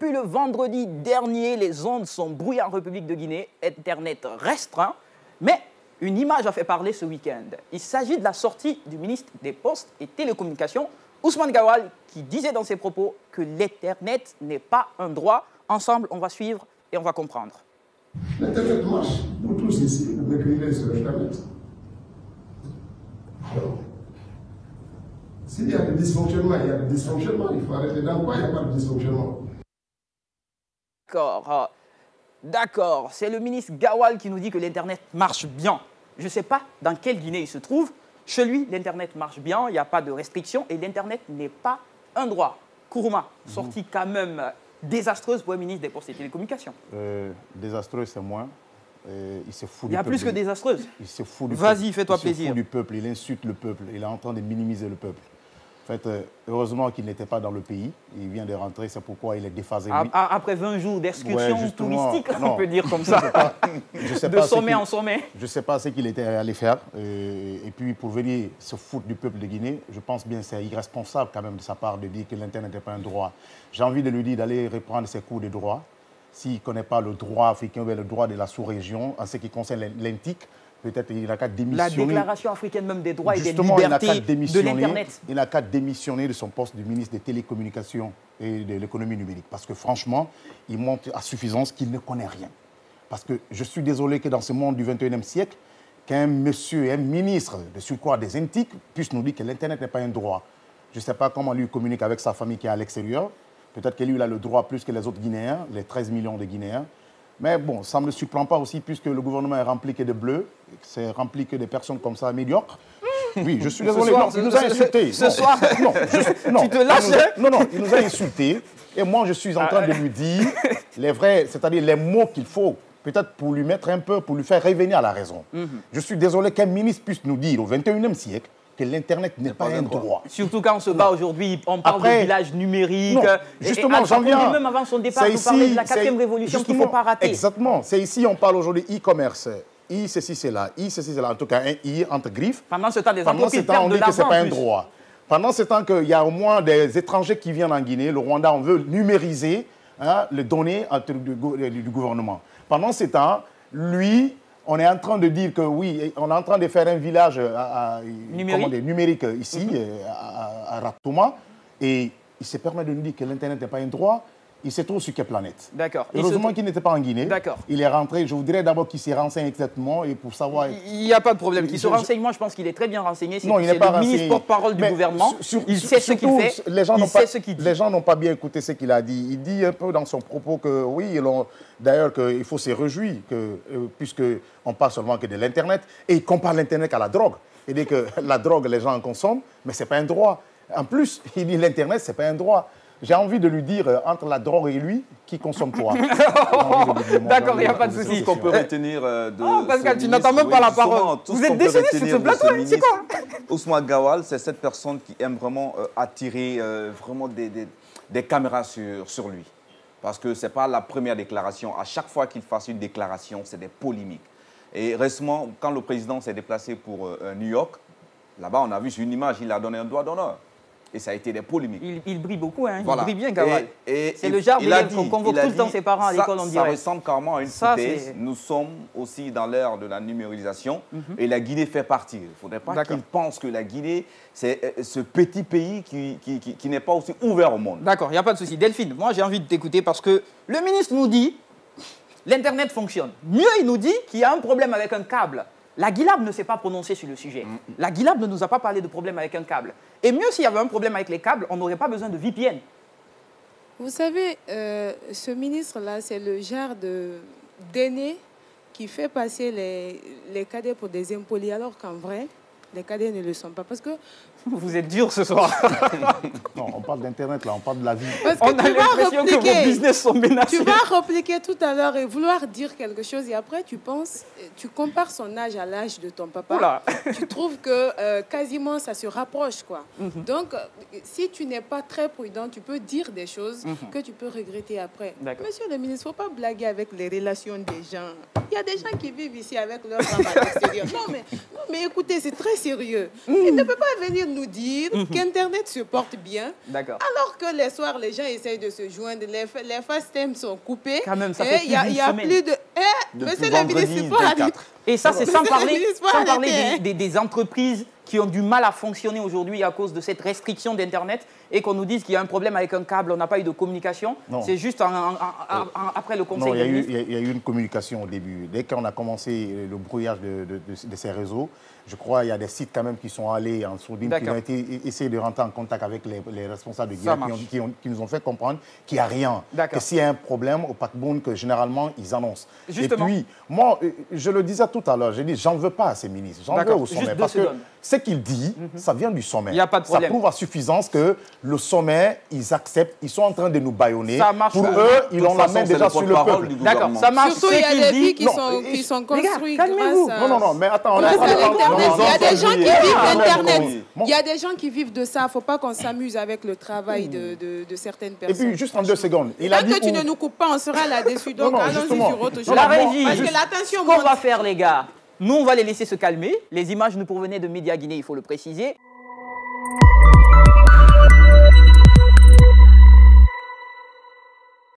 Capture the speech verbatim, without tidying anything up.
depuis le vendredi dernier, les ondes sont brouillées en République de Guinée, Internet restreint, mais une image a fait parler ce week-end. Il s'agit de la sortie du ministre des Postes et Télécommunications, Ousmane Gawal, qui disait dans ses propos que l'Internet n'est pas un droit. Ensemble, on va suivre et on va comprendre. L'Internet marche pour tous ici, vous déclinez sur Internet. Alors, s'il y a des dysfonctionnements, il y a des dysfonctionnements, il faut arrêter d'en quoi il n'y a pas de dysfonctionnement. D'accord, d'accord, c'est le ministre Gawal qui nous dit que l'Internet marche bien. Je ne sais pas dans quelle Guinée il se trouve. Chez lui, l'Internet marche bien, il n'y a pas de restrictions et l'Internet n'est pas un droit. Kourouma, mmh. sortie quand même désastreuse pour le ministre des Postes et Télécommunications. Euh, désastreuse, c'est moins. Euh, il se fout du peuple. Il y a plus que désastreuse. Il se fout du peuple. Vas-y, fais-toi plaisir. Il se fout du peuple, il insulte le peuple, il est en train de minimiser le peuple. En fait, heureusement qu'il n'était pas dans le pays, il vient de rentrer, c'est pourquoi il est déphasé. Après vingt jours d'excursion ouais, touristique, non, on peut dire comme ça, je sais pas, je sais de pas sommet en sommet. Je ne sais pas ce qu'il était allé faire. Et, et puis pour venir se foutre du peuple de Guinée, je pense bien que c'est irresponsable quand même de sa part de dire que l'Internet n'est pas un droit. J'ai envie de lui dire d'aller reprendre ses cours de droit. S'il ne connaît pas le droit africain, mais le droit de la sous-région, en ce qui concerne l'Intique, peut-être il n'a qu'à démissionner. La déclaration africaine même des droits Justement, et des libertés de l'Internet. Il n'a qu'à démissionner de son poste de ministre des Télécommunications et de l'économie numérique. Parce que franchement, il montre à suffisance qu'il ne connaît rien. Parce que je suis désolé que dans ce monde du vingt et unième siècle, qu'un monsieur, un ministre de surcroît des Intiques puisse nous dire que l'Internet n'est pas un droit. Je ne sais pas comment lui communique avec sa famille qui est à l'extérieur. Peut-être que lui, il a le droit plus que les autres Guinéens, les treize millions de Guinéens. Mais bon, ça ne me surprend pas aussi puisque le gouvernement est rempli que de bleus, c'est rempli que des personnes comme ça médiocres. Oui, je suis désolé, soir, non, il nous a insultés. Ce non, soir, non, je, non, tu te lâches. Il nous a, non, non, il nous a insultés. Et moi, je suis en train de lui dire les vrais, c'est-à-dire les mots qu'il faut, peut-être pour lui mettre un peu, pour lui faire revenir à la raison. Mm-hmm. Je suis désolé qu'un ministre puisse nous dire au vingt et unième siècle que l'Internet n'est pas, pas un droit. droit. Surtout quand on se bat aujourd'hui, on parle Après, de village numérique. Non, justement, j'en viens. Même avant son départ, on parlait de la quatrième révolution qu'il ne faut pas rater. Exactement. C'est ici on parle aujourd'hui e-commerce. I, ceci, c'est là. I, ceci, c'est là. En tout cas, un I entre griffes. Pendant ce temps, des Pendant ce temps on dit que ce n'est pas un droit. Pendant ce temps qu'il y a au moins des étrangers qui viennent en Guinée, le Rwanda, on veut numériser hein, les données du gouvernement. Pendant ce temps, lui... On est en train de dire que oui, on est en train de faire un village à, à, numérique. Dit, numérique ici, mm-hmm. à, à Ratouma. Et il se permet de nous dire que l'Internet n'est pas un droit. Il se trouve sur quelle planète? D'accord. Heureusement qu'il n'était pas en Guinée. D'accord. Il est rentré. Je voudrais d'abord qu'il se renseigne exactement et pour savoir. Il n'y a pas de problème. Qu'il se renseigne, moi je pense qu'il est très bien renseigné. Non, il n'est pas renseigné. C'est le ministre porte-parole du gouvernement. Sur, il sait ce qu'il fait. Les gens n'ont pas, les gens n'ont pas bien écouté ce qu'il a dit. Il dit un peu dans son propos que oui, d'ailleurs qu'il faut se réjouir que puisque on parle seulement que de l'internet et il compare l'internet à la drogue. Il dit que la drogue les gens en consomment, mais c'est pas un droit. En plus, il dit l'internet c'est pas un droit. J'ai envie de lui dire, euh, entre la drogue et lui, qui consomme quoi. D'accord, il n'y a pas de souci. Tout ce qu'on peut retenir euh, de Oh, Pascal, tu n'entends même pas la parole. Vous êtes déçu sur ce plateau, c'est quoi? Ousmane Gawal, c'est cette personne qui aime vraiment euh, attirer euh, vraiment des, des, des caméras sur, sur lui. Parce que ce n'est pas la première déclaration. À chaque fois qu'il fasse une déclaration, c'est des polémiques. Et récemment, quand le président s'est déplacé pour euh, New York, là-bas, on a vu sur une image, il a donné un doigt d'honneur. Et ça a été des polémiques. Il, il brille beaucoup, hein. Voilà. Il brille bien, Gawal. C'est le genre qu'on convoque tout le temps ses parents à l'école, on dirait. Ça ressemble carrément à une foutaise. Nous sommes aussi dans l'ère de la numérisation mm -hmm. et la Guinée fait partie. Il ne faudrait pas qu'ils pensent que la Guinée, c'est euh, ce petit pays qui, qui, qui, qui n'est pas aussi ouvert au monde. D'accord, il n'y a pas de souci. Delphine, moi j'ai envie de t'écouter parce que le ministre nous dit l'Internet fonctionne. Mieux, il nous dit qu'il y a un problème avec un câble. La Guilab ne s'est pas prononcée sur le sujet. La Guilab ne nous a pas parlé de problème avec un câble. Et mieux, s'il y avait un problème avec les câbles, on n'aurait pas besoin de V P N. Vous savez, euh, ce ministre-là, c'est le genre d'aîné qui fait passer les, les cadets pour des impolis, alors qu'en vrai, les cadets ne le sont pas. Parce que... Vous êtes dur ce soir. Non, on parle d'Internet, là, on parle de la vie. Parce on que a l'impression que vos business sont menacés. Tu vas repliquer tout à l'heure et vouloir dire quelque chose. Et après, tu penses, tu compares son âge à l'âge de ton papa. Oula. Tu trouves que euh, quasiment ça se rapproche, quoi. Mm-hmm. Donc, si tu n'es pas très prudent, tu peux dire des choses mm-hmm. que tu peux regretter après. Monsieur le ministre, il ne faut pas blaguer avec les relations des gens. Il y a des gens qui vivent ici avec leur femme à l'extérieur. Non mais, non, mais écoutez, c'est très sérieux. Mmh. Il ne peut pas venir nous dire mmh. qu'Internet se porte bien, alors que les soirs, les gens essayent de se joindre, les, les fast-times sont coupés. Quand même, ça fait plus d'une semaine. Plus de... Eh, monsieur le ministre, pas à... Et ça, c'est sans parler, sans parler des, des, des entreprises qui ont du mal à fonctionner aujourd'hui à cause de cette restriction d'Internet et qu'on nous dise qu'il y a un problème avec un câble, on n'a pas eu de communication. C'est juste en, en, en, en, après le conseil. Non, il y a eu, il y a eu une communication au début. Dès qu'on a commencé le brouillage de, de, de, de ces réseaux, je crois qu'il y a des sites quand même qui sont allés en sourdine, qui ont été, essayé de rentrer en contact avec les, les responsables de Guirard, qui, ont, qui, ont, qui nous ont fait comprendre qu'il n'y a rien. Que s'il y a un problème au Pac-Bourne, que généralement, ils annoncent. Justement. Et puis, moi, je le disais tout à l'heure, j'ai dit, j'en veux pas à ces ministres, j'en veux au sommet. Juste parce que ce qu'il dit, mm-hmm. ça vient du sommet. Y a pas de problème. Ça prouve à suffisance que le sommet, ils acceptent, ils sont en train de nous bâillonner. Ça marche. Pour eux, ils ont la main déjà sur le peuple. D'accord, ça marche. Surtout, il y a des vies qui sont, qui sont construites grâce à... Non, non, non, mais attends, on a... Il y a des gens qui vivent d'Internet. Il y a des gens qui vivent de ça. Il ne faut pas qu'on s'amuse avec le travail de, de, de certaines personnes. Et puis, juste en deux secondes. Il a dit que tu ne nous coupes pas, on sera là-dessus. Donc, allons-y sur autre chose. La régie, parce que l'attention monte. Qu'on va faire, les gars? Nous, on va les laisser se calmer. Les images nous provenaient de Média Guinée, il faut le préciser.